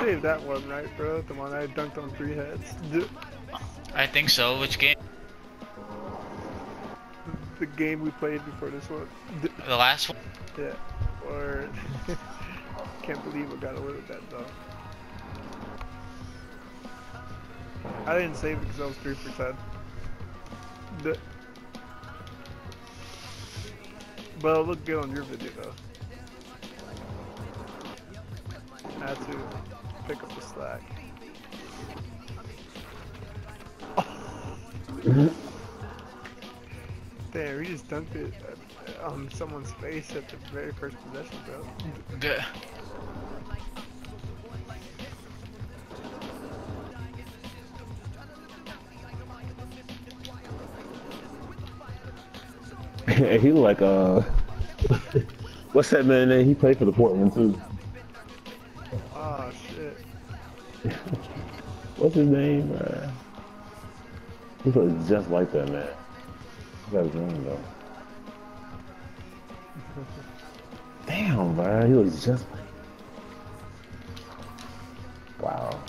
saved that one, right, bro? The one I dunked on 3 heads. I think so. Which game? The game we played before this one. The last one? Yeah. Or... Can't believe I got away with that, though. I didn't save it because I was 3 for 10. But it looked good on your video, though. I had to pick up the slack. Oh. Damn, we just dunked it on someone's face at the very first possession, bro. Duh. He like what's that man name? He played for the Portland too. Oh shit. What's his name? He looks just like that man. He got his name though. Damn, bro, he looks just like. Wow.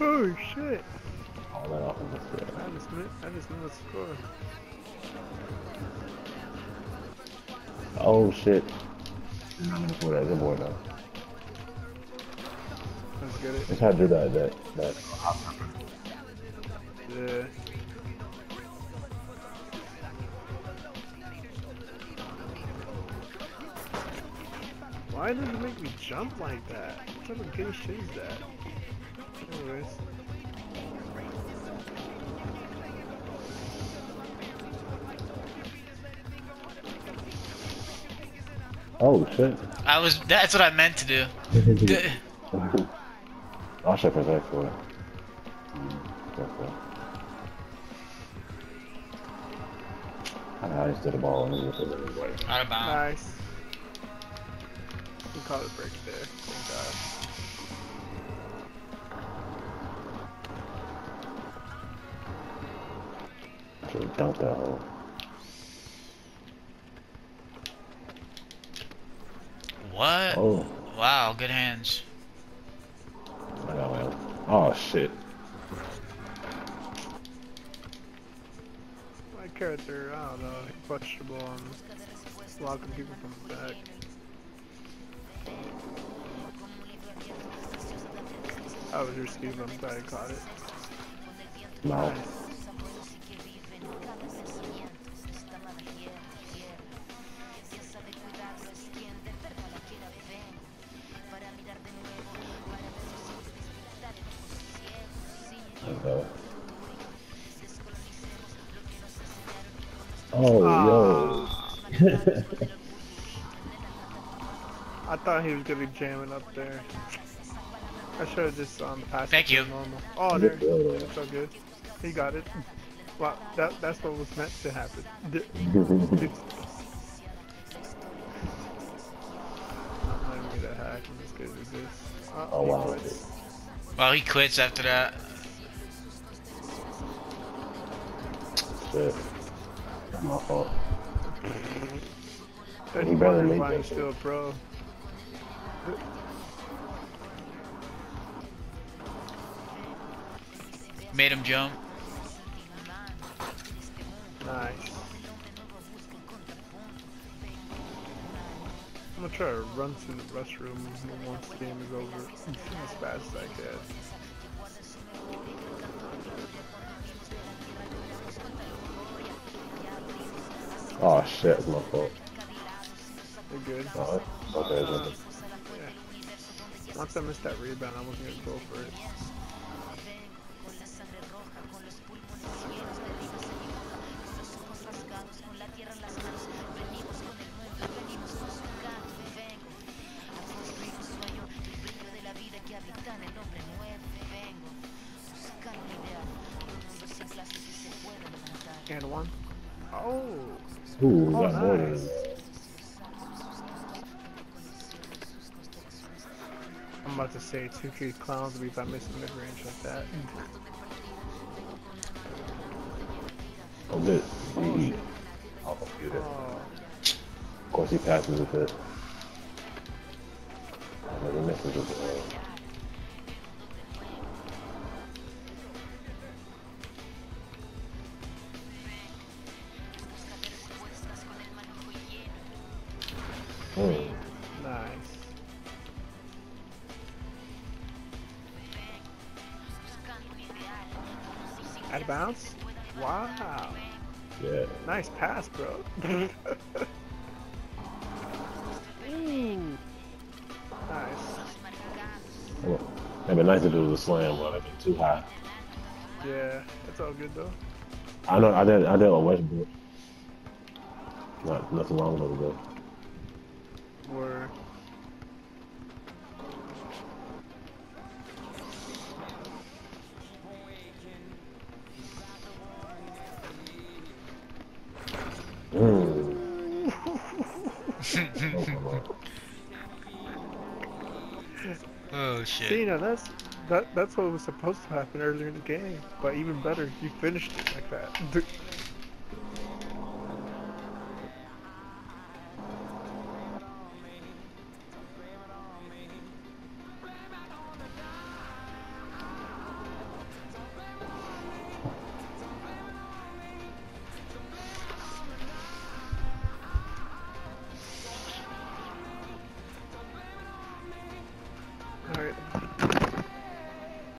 Oh shit. All that off of this. I just knew the score. Oh shit. I'm gonna pull that good boy though. Let's get it. That's how to do that. Yeah. Why does it make me jump like that? What type of gay shit is that? Anyways. Oh shit. That's what I meant to do. I'll check for that for I just did a ball and just did it anyway. Out of bounds. Nice. We caught a break there. Thank God. I should've dunked that hole. What? Oh. Wow, good hands. Oh shit. My character, I don't know, questionable on blocking people from the back. I was your Steve, I'm glad I caught it. No. Nice. Oh, yo. I thought he was gonna be jamming up there. I should've just passed. Thank you. Normal. Oh, there. That's so good. He got it. Wow, that's what was meant to happen. I'm not even gonna hack. I'm just gonna do this. Oh, wow. Quits. Well, he quits after that. Shit. That's my fault. He better make that still shit. Pro. Made him jump. Nice. I'm gonna try to run through the restroom once the game is over as fast as I can. Oh shit, it's my fault. You're good. Oh, okay, yeah. Once I missed that rebound, I wasn't gonna go for it. And one. Oh! Ooh, oh, got more than that. I'm about to say 2K clowns if I miss a mid-range like that. Oh, good. Oh, shit. I'll compute it. Oh. Of course he passes with it. message of the air. Out of bounds? Wow. Yeah. Nice pass, bro. Nice. Well, it'd be nice to do the slam, but it'd be too high. Yeah, it's all good though. I know. I did a Westbrook. Nothing wrong with it though. Or. Oh shit. See, now that's what was supposed to happen earlier in the game, but even better, you finished it like that.